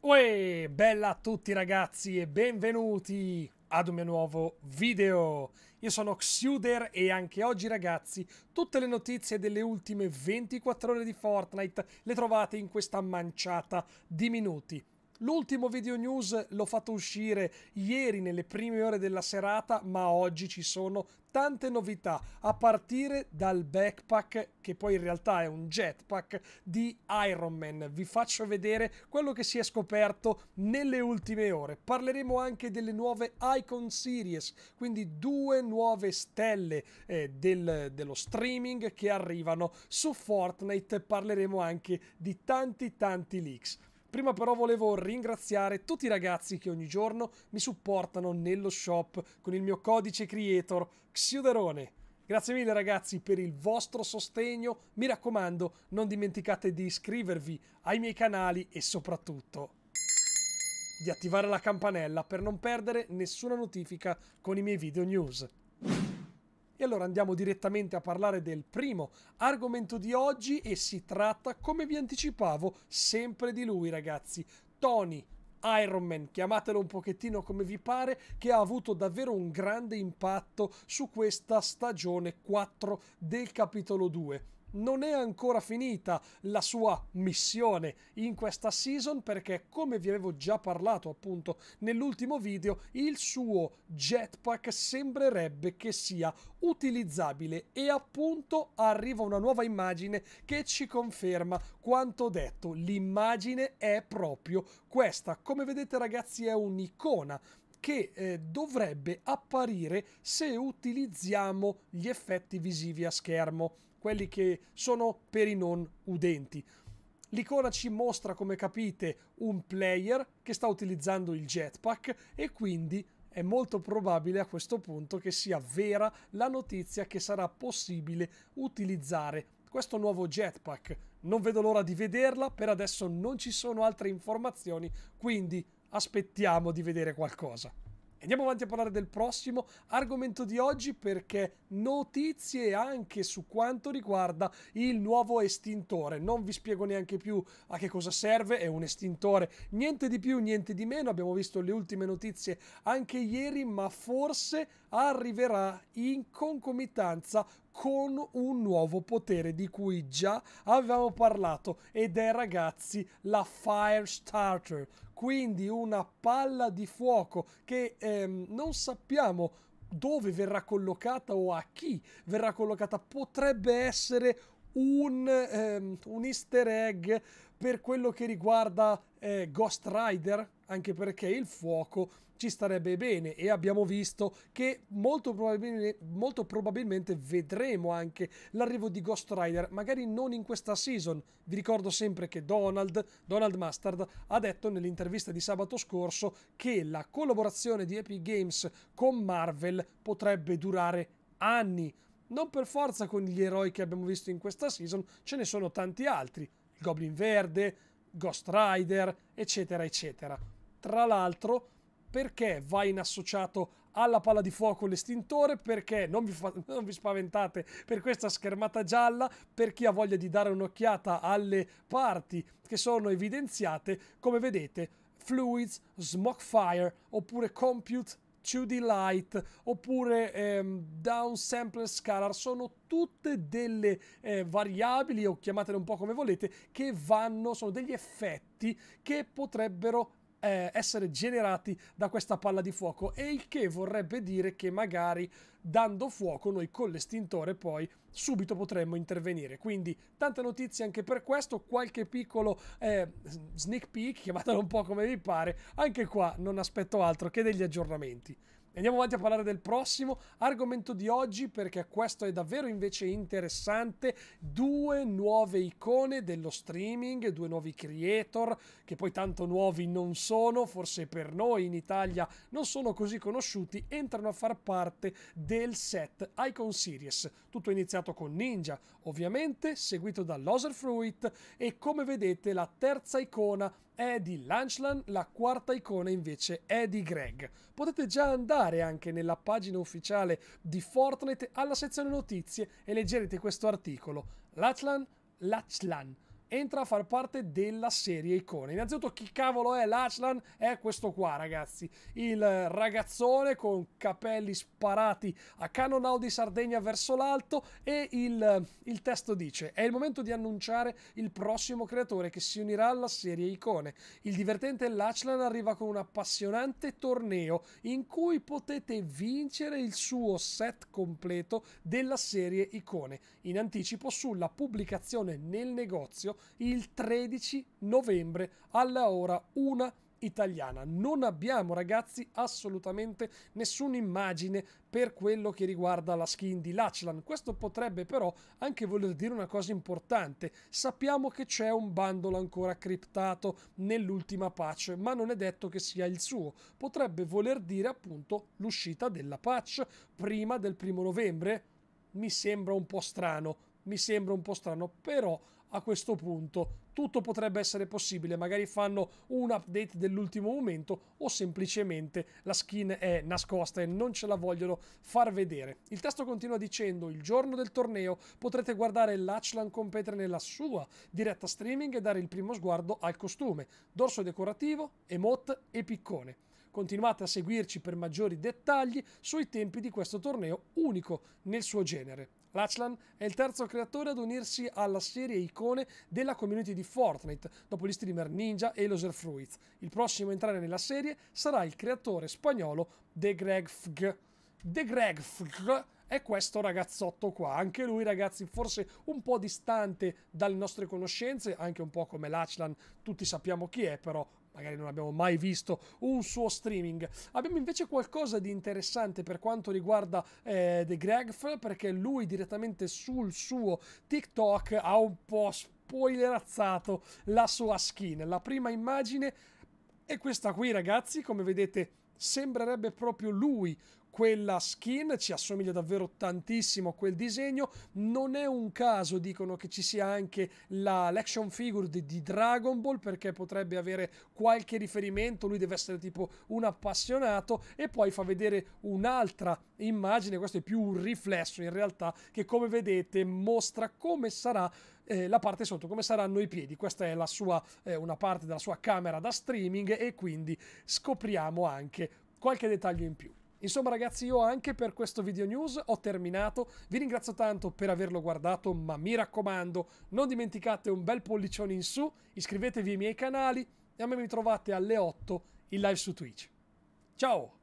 Uè, bella a tutti ragazzi e benvenuti ad un mio nuovo video. Io sono Xiuder e anche oggi ragazzi tutte le notizie delle ultime 24 ore di Fortnite le trovate in questa manciata di minuti. L'ultimo video news l'ho fatto uscire ieri nelle prime ore della serata, ma oggi ci sono tante novità a partire dal backpack, che poi in realtà è un jetpack di Iron Man. Vi faccio vedere quello che si è scoperto nelle ultime ore. Parleremo anche delle nuove Icon Series, quindi due nuove stelle dello streaming che arrivano su Fortnite. Parleremo anche di tanti leaks. Prima però volevo ringraziare tutti i ragazzi che ogni giorno mi supportano nello shop con il mio codice creator Xiuderone. Grazie mille ragazzi per il vostro sostegno, mi raccomando non dimenticate di iscrivervi ai miei canali e soprattutto di attivare la campanella per non perdere nessuna notifica con i miei video news. E allora andiamo direttamente a parlare del primo argomento di oggi e si tratta, come vi anticipavo, sempre di lui ragazzi, Tony, Iron Man, chiamatelo un pochettino come vi pare, che ha avuto davvero un grande impatto su questa stagione 4 del capitolo 2. Non è ancora finita la sua missione in questa season perché, come vi avevo già parlato appunto nell'ultimo video, il suo jetpack sembrerebbe che sia utilizzabile e appunto arriva una nuova immagine che ci conferma quanto detto. L'immagine è proprio questa, come vedete ragazzi è un'icona che dovrebbe apparire se utilizziamo gli effetti visivi a schermo, quelli che sono per i non udenti. L'icona ci mostra, come capite, un player che sta utilizzando il jetpack e quindi è molto probabile a questo punto che sia vera la notizia che sarà possibile utilizzare questo nuovo jetpack. Non vedo l'ora di vederla, per adesso non ci sono altre informazioni, quindi aspettiamo di vedere qualcosa. Andiamo avanti a parlare del prossimo argomento di oggi perché notizie anche su quanto riguarda il nuovo estintore. Non vi spiego neanche più a che cosa serve, è un estintore, niente di più, niente di meno. Abbiamo visto le ultime notizie anche ieri, ma forse arriverà in concomitanza con un nuovo potere di cui già avevamo parlato ed è ragazzi la Firestarter, quindi una palla di fuoco che non sappiamo dove verrà collocata o a chi verrà collocata. Potrebbe essere un easter egg per quello che riguarda Ghost Rider, anche perché il fuoco ci starebbe bene e abbiamo visto che molto probabilmente vedremo anche l'arrivo di Ghost Rider, magari non in questa season. Vi ricordo sempre che Donald Mustard ha detto nell'intervista di sabato scorso che la collaborazione di Epic Games con Marvel potrebbe durare anni. Non per forza con gli eroi che abbiamo visto in questa season, ce ne sono tanti altri. Il Goblin Verde, Ghost Rider, eccetera, eccetera. Tra l'altro, perché va in associato alla palla di fuoco l'estintore? Perché, non vi spaventate per questa schermata gialla, per chi ha voglia di dare un'occhiata alle parti che sono evidenziate, come vedete, Fluids, Smoke Fire, oppure Compute, 2D Light, oppure Down Sample Scalar, sono tutte delle variabili, o chiamatele un po' come volete, che sono degli effetti che potrebbero essere generati da questa palla di fuoco, e il che vorrebbe dire che magari dando fuoco noi con l'estintore poi subito potremmo intervenire. Quindi tante notizie anche per questo, qualche piccolo sneak peek, chiamatelo un po' come vi pare, anche qua non aspetto altro che degli aggiornamenti. Andiamo avanti a parlare del prossimo argomento di oggi perché questo è davvero invece interessante. Due nuove icone dello streaming, due nuovi creator che poi tanto nuovi non sono, forse per noi in Italia non sono così conosciuti, entrano a far parte del set Icon Series. Tutto è iniziato con Ninja, ovviamente, seguito da Loserfruit e come vedete la terza icona è di Lachlan, la quarta icona invece è di Greg. Potete già andare anche nella pagina ufficiale di Fortnite alla sezione notizie e leggerete questo articolo. Lachlan entra a far parte della serie icone. Innanzitutto, chi cavolo è Lachlan? È questo qua, ragazzi, il ragazzone con capelli sparati a cannonau di Sardegna verso l'alto, e il testo dice: è il momento di annunciare il prossimo creatore che si unirà alla serie icone. Il divertente Lachlan arriva con un appassionante torneo in cui potete vincere il suo set completo della serie icone, in anticipo sulla pubblicazione nel negozio il 13 novembre alla ora 1 italiana. Non abbiamo, ragazzi, assolutamente nessuna immagine per quello che riguarda la skin di Lachlan. Questo potrebbe però anche voler dire una cosa importante. Sappiamo che c'è un bundle ancora criptato nell'ultima patch, ma non è detto che sia il suo. Potrebbe voler dire appunto l'uscita della patch prima del 1° novembre. Mi sembra un po' strano, però a questo punto tutto potrebbe essere possibile. Magari fanno un update dell'ultimo momento, o semplicemente la skin è nascosta e non ce la vogliono far vedere. Il testo continua dicendo: il giorno del torneo potrete guardare Lachlan competere nella sua diretta streaming e dare il primo sguardo al costume, dorso decorativo, emote e piccone. Continuate a seguirci per maggiori dettagli sui tempi di questo torneo unico nel suo genere. Lachlan è il terzo creatore ad unirsi alla serie icone della community di Fortnite, dopo gli streamer Ninja e Loserfruit. Il prossimo a entrare nella serie sarà il creatore spagnolo TheGrefg. TheGrefg è questo ragazzotto qua, anche lui, ragazzi, forse un po' distante dalle nostre conoscenze, anche un po' come Lachlan, tutti sappiamo chi è, però magari non abbiamo mai visto un suo streaming. Abbiamo invece qualcosa di interessante per quanto riguarda TheGrefg, perché lui direttamente sul suo TikTok ha un po' spoilerazzato la sua skin. La prima immagine è questa qui, ragazzi, come vedete sembrerebbe proprio lui. Quella skin ci assomiglia davvero tantissimo a quel disegno. Non è un caso, dicono, che ci sia anche l'action figure di Dragon Ball, perché potrebbe avere qualche riferimento. Lui deve essere tipo un appassionato. E poi fa vedere un'altra immagine, questo è più un riflesso in realtà, che come vedete mostra come sarà la parte sotto, come saranno i piedi. Questa è la sua, una parte della sua camera da streaming, e quindi scopriamo anche qualche dettaglio in più. Insomma, ragazzi, io anche per questo video news ho terminato. Vi ringrazio tanto per averlo guardato, ma mi raccomando, non dimenticate un bel pollicione in su, iscrivetevi ai miei canali e a me mi trovate alle 8 in live su Twitch. Ciao!